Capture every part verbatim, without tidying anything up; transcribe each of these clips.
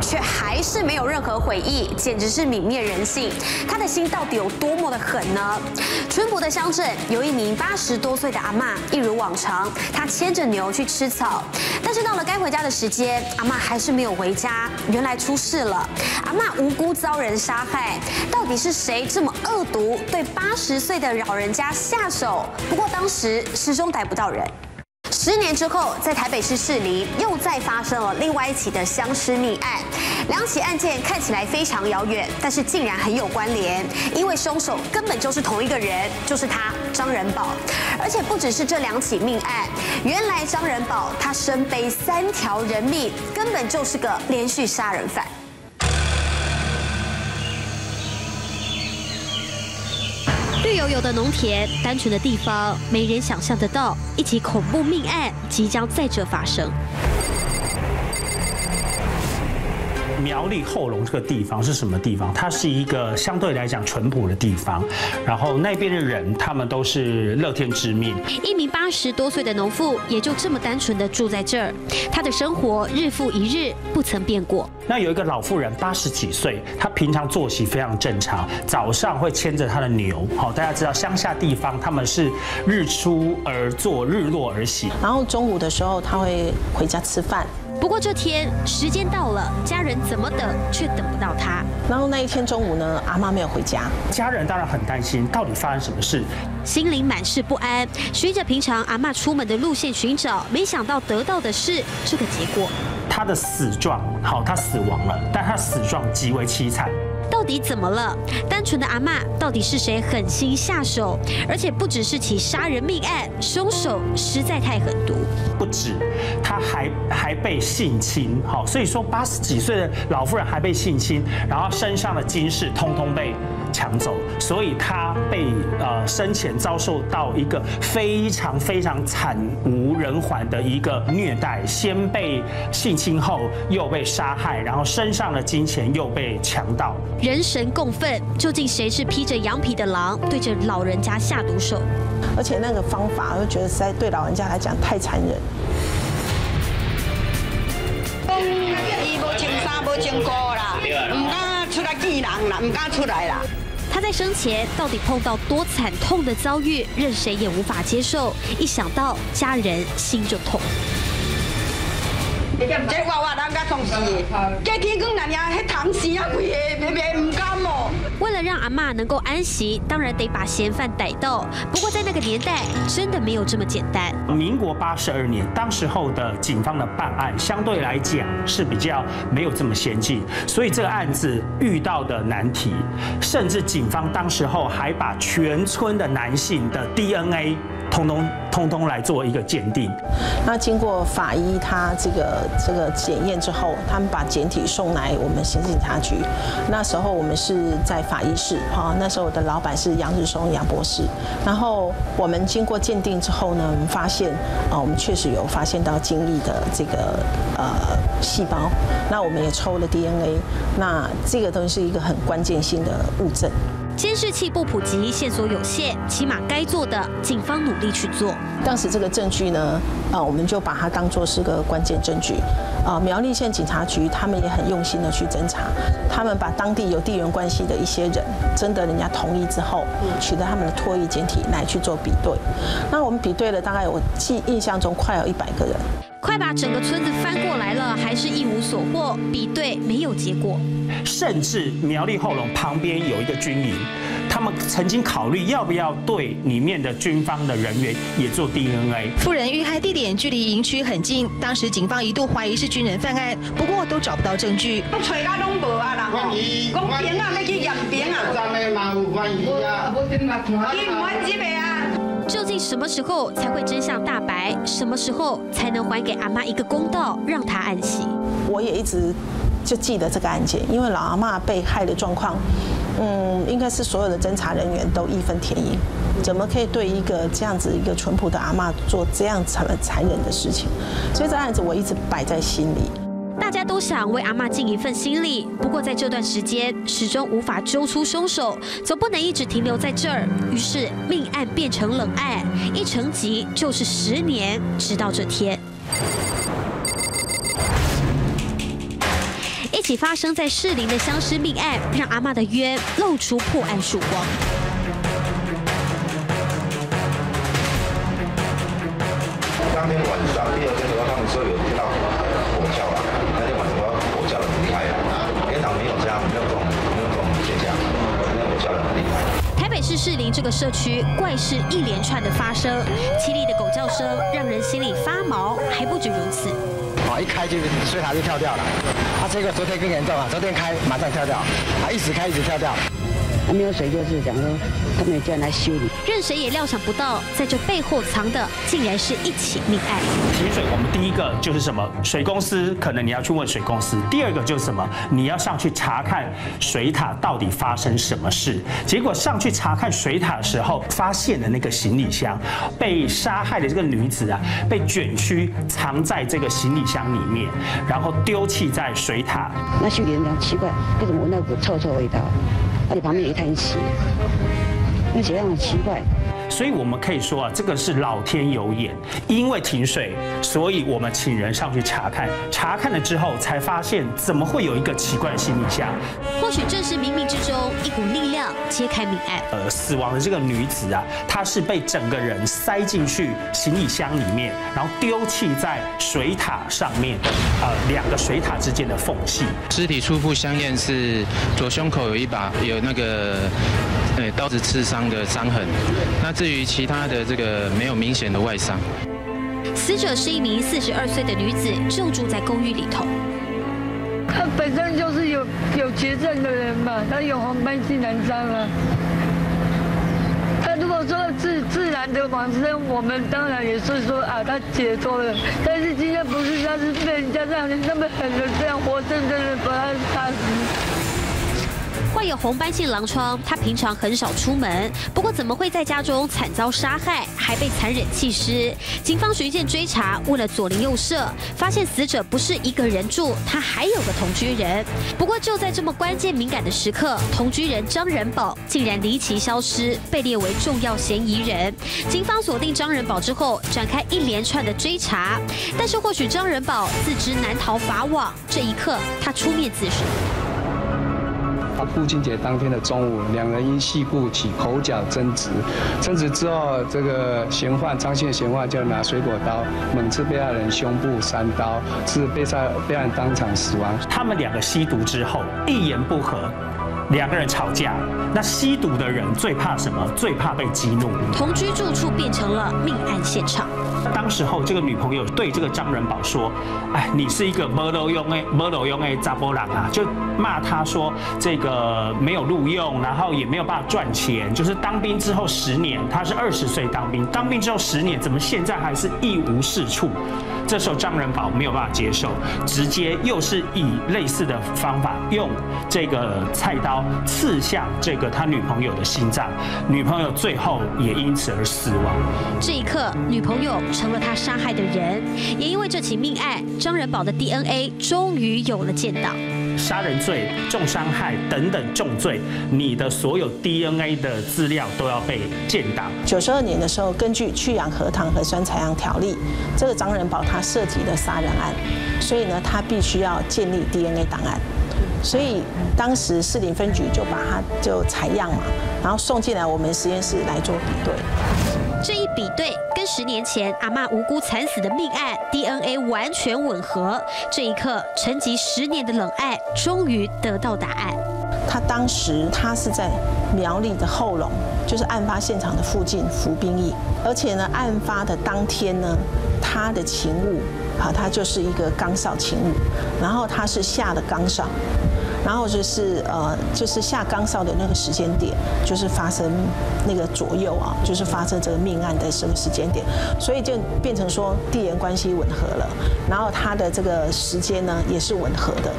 却还是没有任何悔意，简直是泯灭人性。他的心到底有多么的狠呢？淳朴的乡镇有一名八十多岁的阿嬷，一如往常，她牵着牛去吃草。但是到了该回家的时间，阿嬷还是没有回家，原来出事了。阿嬷无辜遭人杀害，到底是谁这么恶毒，对八十岁的老人家下手？不过当时始终逮不到人。 十年之后，在台北市士林又再发生了另外一起的相思命案。两起案件看起来非常遥远，但是竟然很有关联，因为凶手根本就是同一个人，就是他张仁宝。而且不只是这两起命案，原来张仁宝他身背三条人命，根本就是个连续杀人犯。 绿油油的农田，单纯的地方，没人想象得到，一起恐怖命案即将在这发生。苗栗后龙这个地方是什么地方？它是一个相对来讲淳朴的地方，然后那边的人他们都是乐天知命。一名八十多岁的农妇，也就这么单纯的住在这儿，她的生活日复一日，不曾变过。 那有一个老妇人，八十几岁，她平常作息非常正常，早上会牵着她的牛。好，大家知道乡下地方他们是日出而作，日落而息。然后中午的时候，她会回家吃饭。不过这天时间到了，家人怎么等却等不到她。然后那一天中午呢，阿嬷没有回家，家人当然很担心，到底发生什么事，心里满是不安。循着平常阿嬷出门的路线寻找，没想到得到的是这个结果。 他的死状，好，他死亡了，但他死状极为凄惨。到底怎么了？单纯的阿嬷到底是谁狠心下手？而且不只是起杀人命案，凶手实在太狠毒。不止，他还还被性侵，好，所以说八十几岁的老妇人还被性侵，然后身上的金饰通通被抢走，所以他被呃生前遭受到一个非常非常惨无人寰的一个虐待，先被性侵后又被杀害，然后身上的金钱又被强盗。 人神共愤，究竟谁是披着羊皮的狼，对着老人家下毒手？而且那个方法，我觉得实在对老人家来讲太残忍。讲伊无穿衫，无穿裤啦，唔敢出来见人啦，唔敢出来啦。 他在生前到底碰到多惨痛的遭遇，任谁也无法接受。一想到家人，心就痛。 这娃娃人家创死的，这天光人家迄糖丝啊，规个白白唔甘哦。为了让阿嬷能够安息，当然得把嫌犯逮到。不过在那个年代，真的没有这么简单。民国八十二年，当时候的警方的办案相对来讲是比较没有这么先进，所以这个案子遇到的难题，甚至警方当时候还把全村的男性的 D N A。 通通通通来做一个鉴定。那经过法医他这个这个检验之后，他们把检体送来我们刑事警察局。那时候我们是在法医室，哈，那时候我的老板是杨日松杨博士。然后我们经过鉴定之后呢，我们发现啊，我们确实有发现到精液的这个呃细胞。那我们也抽了 D N A。那这个东西是一个很关键性的物证。 监视器不普及，线索有限，起码该做的，警方努力去做。当时这个证据呢，啊，我们就把它当作是个关键证据。啊，苗栗县警察局他们也很用心的去侦查，他们把当地有地缘关系的一些人，征得人家同意之后，取得他们的唾液检体来去做比对。那我们比对了，大概我记印象中快有一百个人。快把整个村子翻过来了，还是一无所获，比对没有结果。 甚至苗栗后龙旁边有一个军营，他们曾经考虑要不要对里面的军方的人员也做 D N A。妇人遇害地点距离营区很近，当时警方一度怀疑是军人犯案，不过都找不到证据。我找到拢无啊啦，讲兵啊，要去验兵啊。咱们嘛有怀疑啊，伊唔安怎的啊？ 究竟什么时候才会真相大白？什么时候才能还给阿嬷一个公道，让她安息？我也一直就记得这个案件，因为老阿嬷被害的状况，嗯，应该是所有的侦查人员都义愤填膺。怎么可以对一个这样子一个淳朴的阿嬷做这样残残忍的事情？所以这案子我一直摆在心里。 大家都想为阿嬷尽一份心力，不过在这段时间始终无法揪出凶手，总不能一直停留在这儿。于是命案变成冷案，一沉寂就是十年，直到这天。起发生在士林的相思命案，让阿嬷的冤露出破案曙光。 当天晚上，第二天的话，他们说有听到火叫啦。那天晚上火叫的很厉害啊，平常没有这样，没有这种没有这种现象，那火叫的很厉害。台北市士林这个社区怪事一连串的发生，凄厉的狗叫声让人心里发毛，还不止如此。啊，一开就水塔就跳掉了，啊，这个昨天更严重啊，昨天开马上跳掉，啊，一直开一直跳掉。 没有水就是讲说，他们也叫人来修理。任谁也料想不到，在这背后藏的竟然是一起命案。停水，我们第一个就是什么？水公司可能你要去问水公司。第二个就是什么？你要上去查看水塔到底发生什么事。结果上去查看水塔的时候，发现了那个行李箱被杀害的这个女子啊，被卷曲藏在这个行李箱里面，然后丢弃在水塔。那修理人讲奇怪，为什么闻到股臭臭味道？ 而且旁边有一滩血，那血样很奇怪。所以我们可以说啊，这个是老天有眼，因为停水，所以我们请人上去查看，查看了之后才发现，怎么会有一个奇怪的行李箱？或许正是冥冥之中一股力量揭开谜案。呃，死亡的这个女子啊，她是被整个人塞进去行李箱里面，然后丢弃在水塔上面，呃，两个水塔之间的缝隙。尸体初步相验是左胸口有一把有那个。 对，刀子刺伤的伤痕。那至于其他的这个没有明显的外伤。死者是一名四十二岁的女子，就住在公寓里头。她本身就是有有绝症的人嘛，她有黄斑性狼疮啊。她如果说自自然的往生，我们当然也是说啊，她解脱了。但是今天不是，她是被人家让人那么狠的这样活生生的把她杀死。 患有红斑性狼疮，他平常很少出门，不过怎么会在家中惨遭杀害，还被残忍弃尸？警方循线追查，问了左邻右舍，发现死者不是一个人住，他还有个同居人。不过就在这么关键敏感的时刻，同居人张仁宝竟然离奇消失，被列为重要嫌疑人。警方锁定张仁宝之后，展开一连串的追查，但是或许张仁宝自知难逃法网，这一刻他出面自首。 父亲节当天的中午，两人因戏故起口角争执，争执之后，这个嫌犯张姓嫌犯就拿水果刀猛刺被害人胸部三刀，致被害被害人当场死亡。他们两个吸毒之后，一言不合。 两个人吵架，那吸毒的人最怕什么？最怕被激怒。同居住处变成了命案现场。当时候，这个女朋友对这个张仁宝说：“哎，你是一个没路用的、没路用的查甫人啊！”就骂他说这个没有路用，然后也没有办法赚钱。就是当兵之后十年，他是二十岁当兵，当兵之后十年，怎么现在还是一无是处？这时候张仁宝没有办法接受，直接又是以类似的方法，用这个菜刀。 刺向这个他女朋友的心脏，女朋友最后也因此而死亡。这一刻，女朋友成了他杀害的人，也因为这起命案，张仁宝的 D N A 终于有了建档。杀人罪、重伤害等等重罪，你的所有 D N A 的资料都要被建档。九十二年的时候，根据《去氧核糖核酸采样条例》，这个张仁宝他涉及的杀人案，所以呢，他必须要建立 D N A 档案。 所以当时士林分局就把它就采样嘛，然后送进来我们实验室来做比对。这一比对跟十年前阿嬷无辜惨死的命案 D N A 完全吻合，这一刻沉寂十年的冷案终于得到答案。他当时他是在苗栗的后龙，就是案发现场的附近服兵役，而且呢，案发的当天呢，他的勤务。 好，他就是一个岗哨勤务，然后他是下的岗哨，然后就是呃，就是下岗哨的那个时间点，就是发生那个左右啊，就是发生这个命案的这个时间点，所以就变成说地缘关系吻合了，然后他的这个时间呢也是吻合的。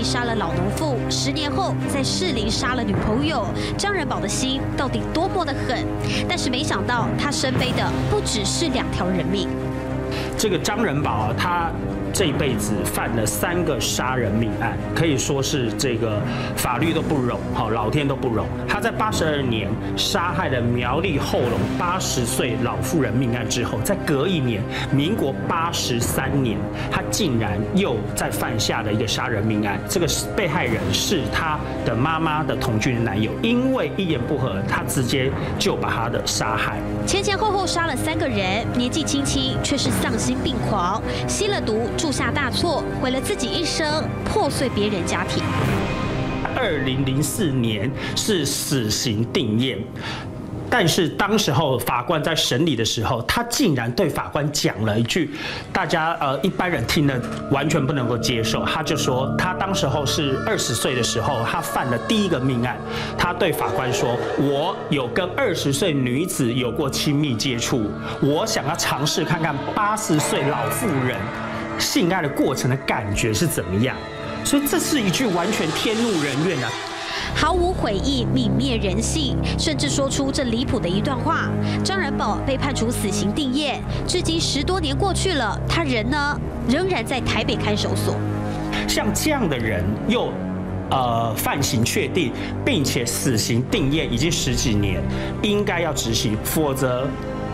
杀了老农妇，十年后在士林杀了女朋友，张仁宝的心到底多么的狠？但是没想到，他身背的不只是两条人命。这个张仁宝他这辈子犯了三个杀人命案，可以说是这个法律都不容，好，老天都不容。他在八十二年杀害了苗栗后龙八十岁老妇人命案之后，在隔一年，民国八十三年，他竟然又再犯下了一个杀人命案。这个被害人是他的妈妈的同居男友，因为一言不合，他直接就把他的杀害。前前后后杀了三个人，年纪轻轻却是丧心病狂，吸了毒。 铸下大错，毁了自己一生，破碎别人家庭。二零零四年是死刑定谳。 但是当时候法官在审理的时候，他竟然对法官讲了一句，大家呃一般人听了完全不能够接受。他就说，他当时候是二十岁的时候，他犯了第一个命案。他对法官说：“我有跟二十岁女子有过亲密接触，我想要尝试看看八十岁老妇人性爱的过程的感觉是怎么样。”所以这是一句完全天怒人怨啊。 毫无悔意，泯灭人性，甚至说出这离谱的一段话。张仁宝被判处死刑定谳，至今十多年过去了，他人呢仍然在台北看守所。像这样的人又。 呃，犯行确定，并且死刑定谳已经十几年，应该要执行，否则，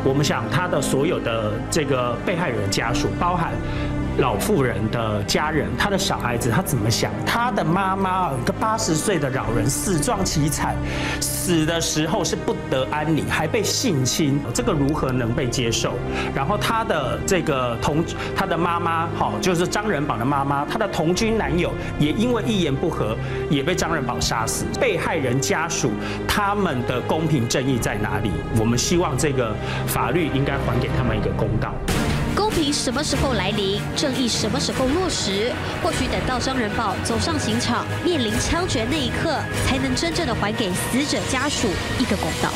我们想他的所有的这个被害人的家属，包含老妇人的家人，他的小孩子，他怎么想？他的妈妈，一个八十岁的老人死状凄惨，死的时候是不得安宁，还被性侵，这个如何能被接受？然后他的这个同，他的妈妈，好，就是张仁宝的妈妈，他的同居男友也因为一言不合。 也被张仁宝杀死，被害人家属他们的公平正义在哪里？我们希望这个法律应该还给他们一个公道。公平什么时候来临？正义什么时候落实？或许等到张仁宝走上刑场，面临枪决那一刻，才能真正的还给死者家属一个公道。